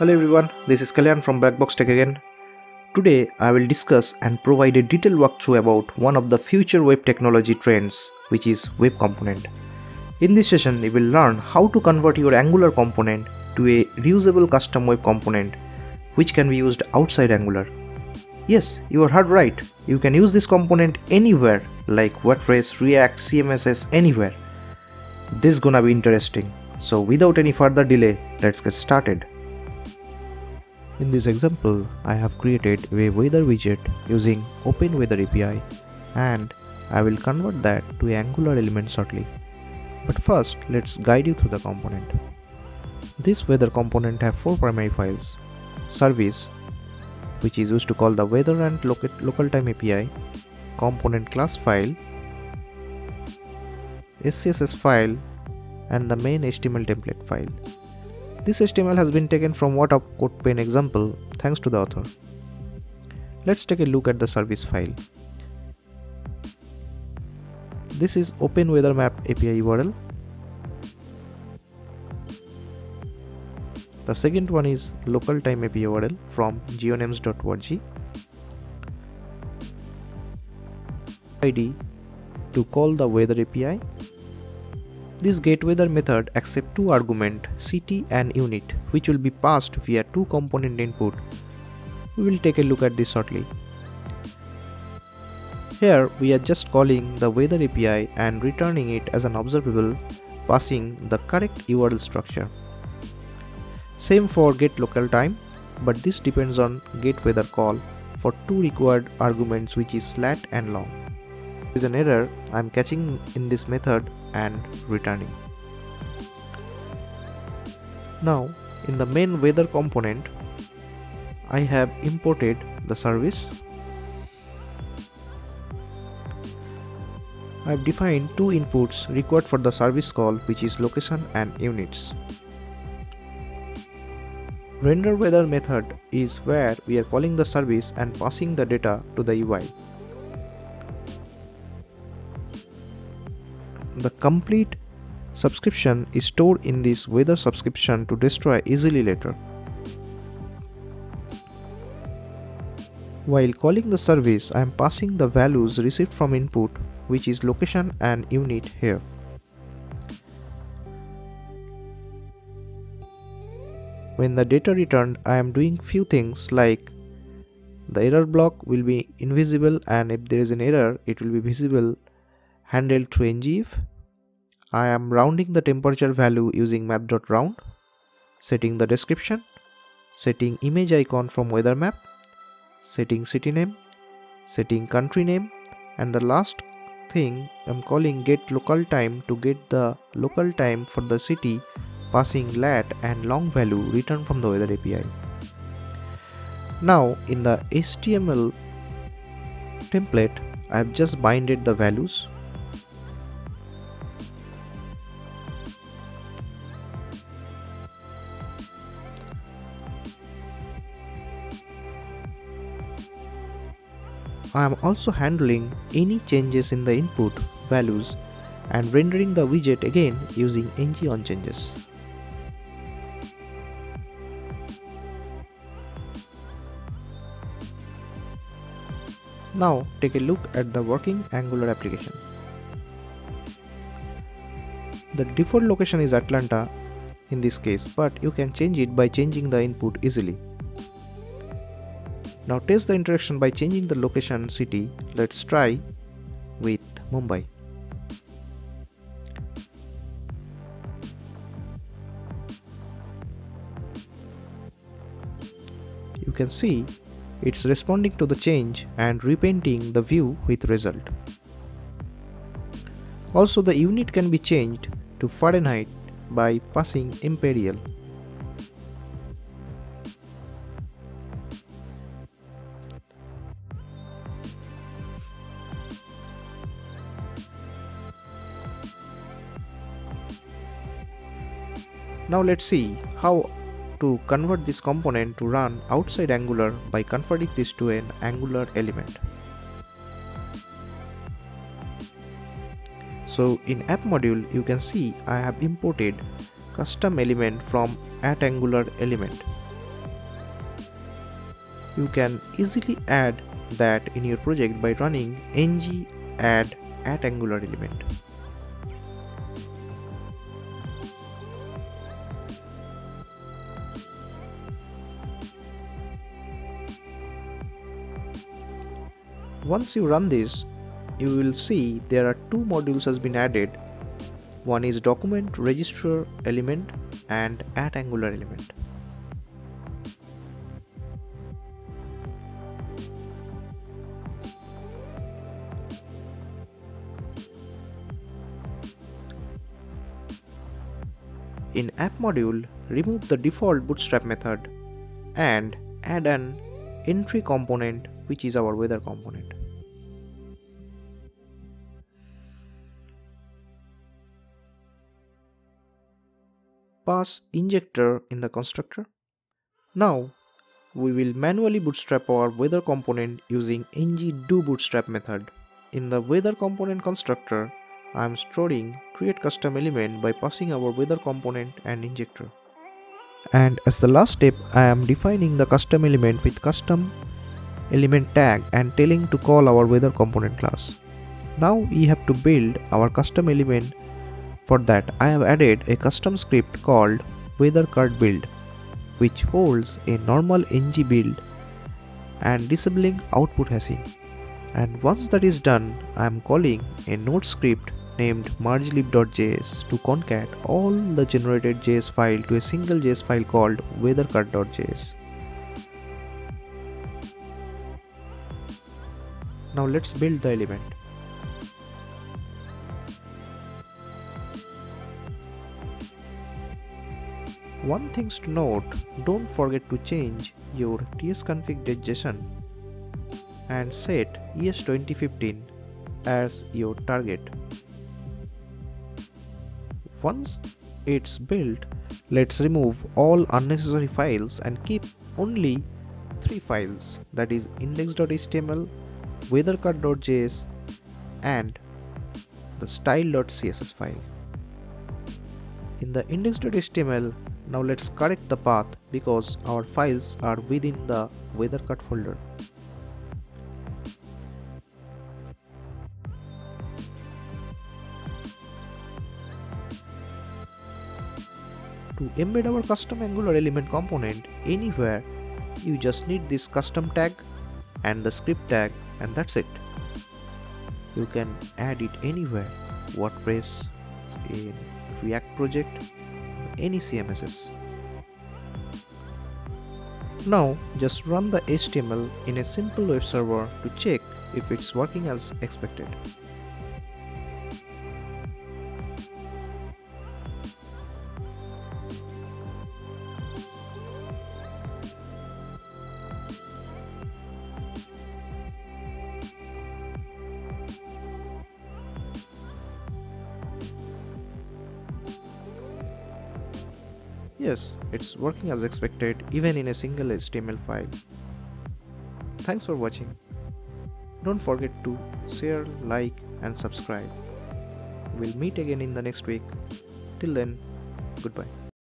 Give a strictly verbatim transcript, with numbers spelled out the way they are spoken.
Hello everyone, this is Kalyan from Black Box Tech again. Today I will discuss and provide a detailed walkthrough about one of the future web technology trends, which is web component. In this session you will learn how to convert your Angular component to a reusable custom web component which can be used outside Angular. Yes, you heard right, you can use this component anywhere like WordPress, React, C M S S, anywhere. This is gonna be interesting. So without any further delay, let's get started. In this example, I have created a weather widget using OpenWeather A P I and I will convert that to Angular element shortly. But first, let's guide you through the component. This weather component have four primary files: service, which is used to call the weather and local time A P I, component class file, S C S S file, and the main H T M L template file. This H T M L has been taken from what a code pen example, thanks to the author. Let's take a look at the service file. This is OpenWeatherMap A P I U R L. The second one is local time A P I U R L from geonames dot org. I D to call the weather A P I. This getWeather method accepts two arguments, city and unit, which will be passed via two component input. We will take a look at this shortly. Here we are just calling the weather A P I and returning it as an observable, passing the correct U R L structure. Same for getLocalTime, but this depends on getWeather call for two required arguments, which is slat and long. There is an error I am catching in this method and returning. Now in the main weather component, I have imported the service. I have defined two inputs required for the service call, which is location and units. Render weather method is where we are calling the service and passing the data to the U I. The complete subscription is stored in this weather subscription to destroy easily later. While calling the service, I am passing the values received from input, which is location and unit here. When the data returned, I am doing few things like the error block will be invisible, and if there is an error it will be visible, handled through ngif. I am rounding the temperature value using map.round, setting the description, setting image icon from weather map, setting city name, setting country name, and the last thing I am calling get local time to get the local time for the city, passing lat and long value returned from the weather A P I. Now in the H T M L template, I have just binded the values. I am also handling any changes in the input values and rendering the widget again using ngOnChanges. Now take a look at the working Angular application. The default location is Atlanta in this case, but you can change it by changing the input easily. Now test the interaction by changing the location city. Let's try with Mumbai. You can see it's responding to the change and repainting the view with result. Also, the unit can be changed to Fahrenheit by passing imperial. Now let's see how to convert this component to run outside Angular by converting this to an Angular element. So in app module, you can see I have imported custom element from at Angular element. you can easily add that in your project by running ng add at angular element. Once you run this, you will see there are two modules has been added. One is document register element and at angular element. In app module, remove the default bootstrap method and add an entry component, which is our weather component. Pass injector in the constructor. Now we will manually bootstrap our weather component using ngDoBootstrap method. In the weather component constructor, I am storing createCustomElement by passing our weather component and injector. And as the last step, I am defining the custom element with custom element tag and telling to call our weather component class. Now we have to build our custom element. For that, I have added a custom script called WeatherCard build, which holds a normal ng build and disabling output hashing. And once that is done, I am calling a node script named MergeLib.js to concat all the generated J S file to a single J S file called WeatherCard.js. Now let's build the element. One thing to note, don't forget to change your tsconfig.json and set E S twenty fifteen as your target. Once it's built, let's remove all unnecessary files and keep only three files, that is index.html, weathercard.js and the style.css file. In the index.html, now let's correct the path because our files are within the weathercard folder. To embed our custom angular element component anywhere, you just need this custom tag and the script tag, and that's it. You can add it anywhere, WordPress, a React project, any C M S S. Now just run the H T M L in a simple web server to check if it's working as expected. Yes, it's working as expected even in a single H T M L file. Thanks for watching. Don't forget to share, like and subscribe. We'll meet again in the next week. Till then, goodbye.